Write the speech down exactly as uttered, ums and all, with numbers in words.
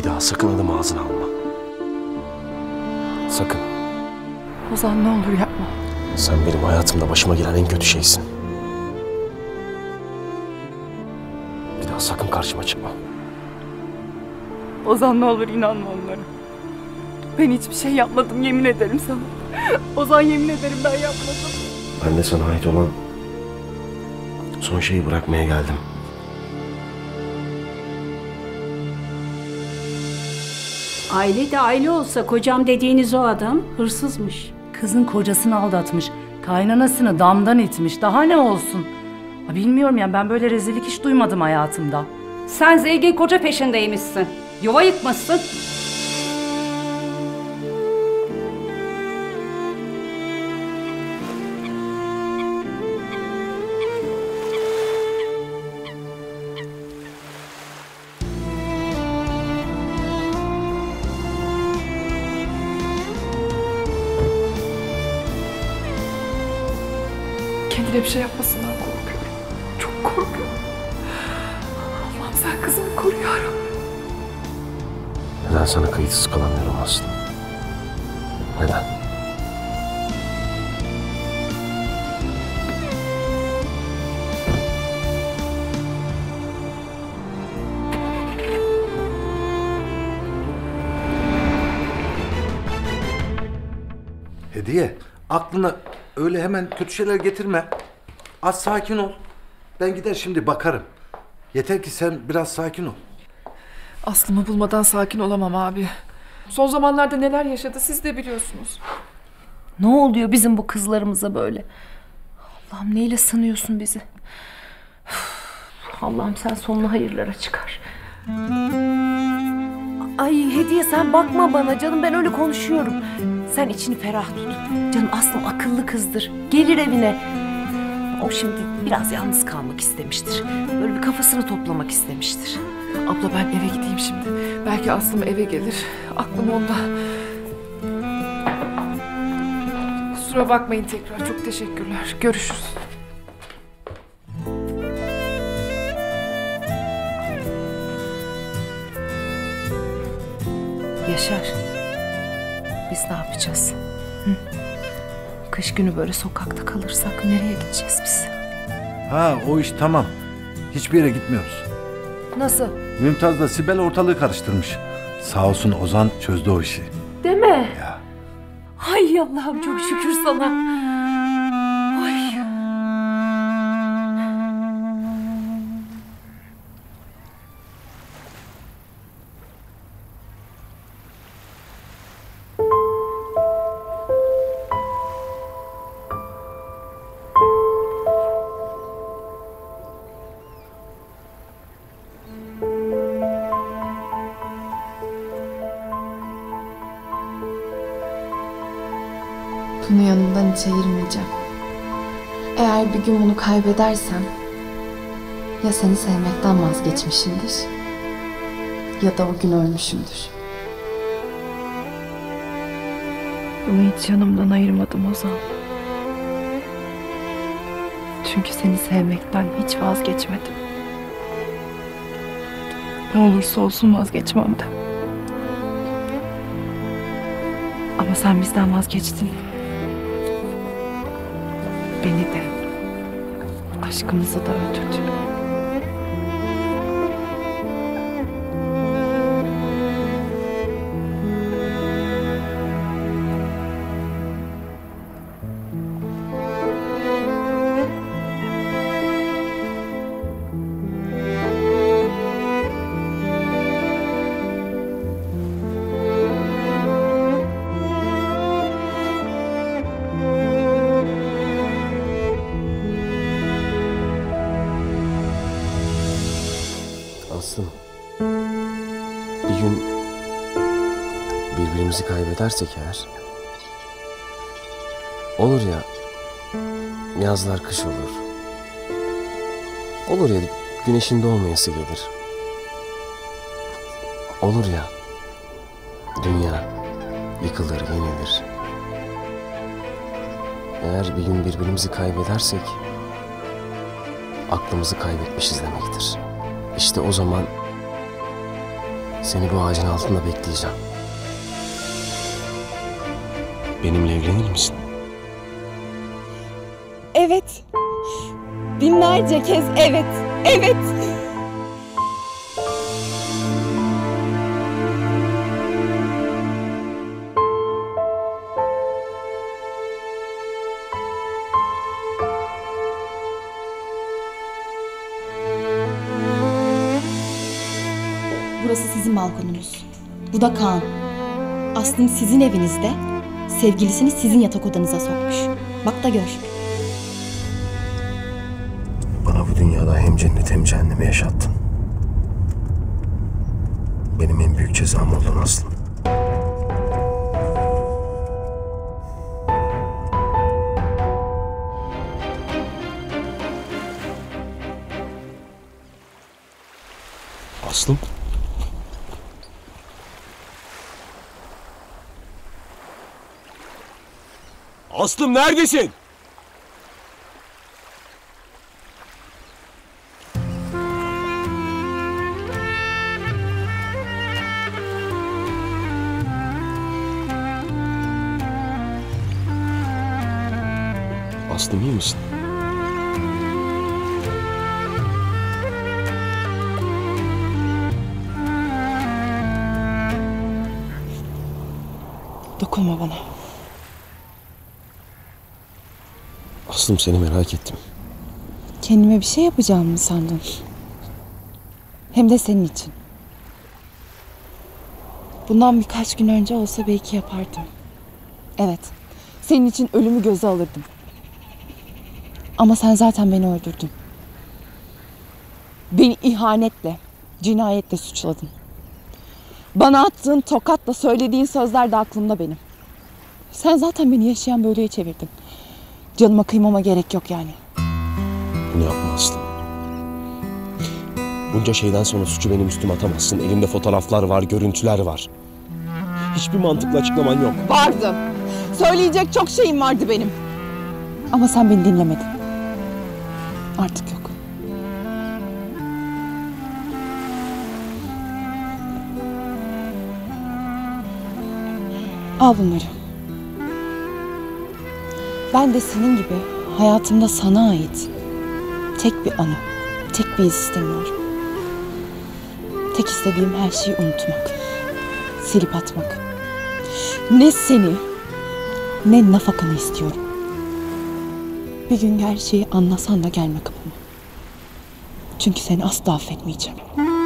Bir daha sakın adım ağzına alma. Sakın. Ozan ne olur yapma. Sen benim hayatımda başıma gelen en kötü şeysin. Bir daha sakın karşıma çıkma. Ozan ne olur inanma onlara. Ben hiçbir şey yapmadım, yemin ederim sana. Ozan yemin ederim ben yapmadım. Ben de sana ait olan son şeyi bırakmaya geldim. Aile de aile olsa kocam dediğiniz o adam hırsızmış. Kızın kocasını aldatmış, kaynanasını damdan itmiş. Daha ne olsun? Bilmiyorum yani, ben böyle rezillik hiç duymadım hayatımda. Sen zengin koca peşindeymişsin. Yuva yıkmışsın. Kendine bir şey yapmasından korkuyorum. Çok korkuyorum. Allah'ım sen kızımı koru ya Rabbim. Neden sana kayıtsız kalan verim Aslı? Neden? Hediye, aklına öyle hemen kötü şeyler getirme. Az sakin ol. Ben gider şimdi bakarım. Yeter ki sen biraz sakin ol. Aslımı bulmadan sakin olamam abi. Son zamanlarda neler yaşadı siz de biliyorsunuz. Ne oluyor bizim bu kızlarımıza böyle? Allah'ım neyle sanıyorsun bizi? Allah'ım sen sonuna hayırlara çıkar. Ay Hediye sen bakma bana canım, ben öyle konuşuyorum. Sen içini ferah tut. Canım Aslım akıllı kızdır. Gelir evine. O şimdi biraz yalnız kalmak istemiştir. Böyle bir kafasını toplamak istemiştir. Abla ben eve gideyim şimdi. Belki Aslım eve gelir. Aklım onda. Kusura bakmayın tekrar. Çok teşekkürler. Görüşürüz. Yaşar. Biz ne yapacağız? Hı? Kış günü böyle sokakta kalırsak nereye gideceğiz biz? Ha o iş tamam. Hiçbir yere gitmiyoruz. Nasıl? Mümtaz'la Sibel ortalığı karıştırmış. Sağ olsun Ozan çözdü o işi. Değil mi? Ya. Ay Allah'ım çok şükür sana. Ay. Bunu yanından hiç ayırmayacağım. Eğer bir gün bunu kaybedersem ya seni sevmekten vazgeçmişimdir ya da o gün ölmüşümdür. Bunu hiç yanımdan ayırmadım Ozan. Çünkü seni sevmekten hiç vazgeçmedim. Ne olursa olsun vazgeçmem de. Ama sen bizden vazgeçtin. Beni de, aşkımızı da öldürdün. Aslım, bir gün birbirimizi kaybedersek eğer, olur ya, yazlar kış olur, olur ya güneşin doğmayası gelir, olur ya dünya yıkılır yenilir. Eğer bir gün birbirimizi kaybedersek, aklımızı kaybetmişiz demektir. İşte o zaman Seni bu ağacın altında bekleyeceğim. Benimle evlenir misin? Evet. Binlerce kez evet, evet. Burası sizin balkonunuz. Bu da Kaan. Aslim sizin evinizde, sevgilisini sizin yatak odanıza sokmuş. Bak da gör. Bana bu dünyada hem cennet hem cehennemi yaşattın. Benim en büyük cezam oldun Aslim. Aslim? Aslım neredesin? Aslım iyi misin? Dokunma bana. Aslım seni merak ettim. Kendime bir şey yapacağımı sandın. Hem de senin için. Bundan birkaç gün önce olsa belki yapardım. Evet, senin için ölümü göze alırdım. Ama sen zaten beni öldürdün. Beni ihanetle, cinayetle suçladın. Bana attığın tokatla söylediğin sözler de aklımda benim. Sen zaten beni yaşayan böyleye çevirdin. Canıma kıymama gerek yok yani. Bunu yapma Aslı. Bunca şeyden sonra suçu benim üstüme atamazsın. Elimde fotoğraflar var, görüntüler var. Hiçbir mantıklı açıklaman yok. Vardı. Söyleyecek çok şeyim vardı benim. Ama sen beni dinlemedin. Artık yok. Al bunları. Ben de senin gibi hayatımda sana ait tek bir anı, tek bir iz istemiyorum. Tek istediğim her şeyi unutmak, silip atmak. Ne seni, ne nafakanı istiyorum. Bir gün gerçeği anlasan da gelme kapıma. Çünkü seni asla affetmeyeceğim.